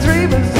dreamers.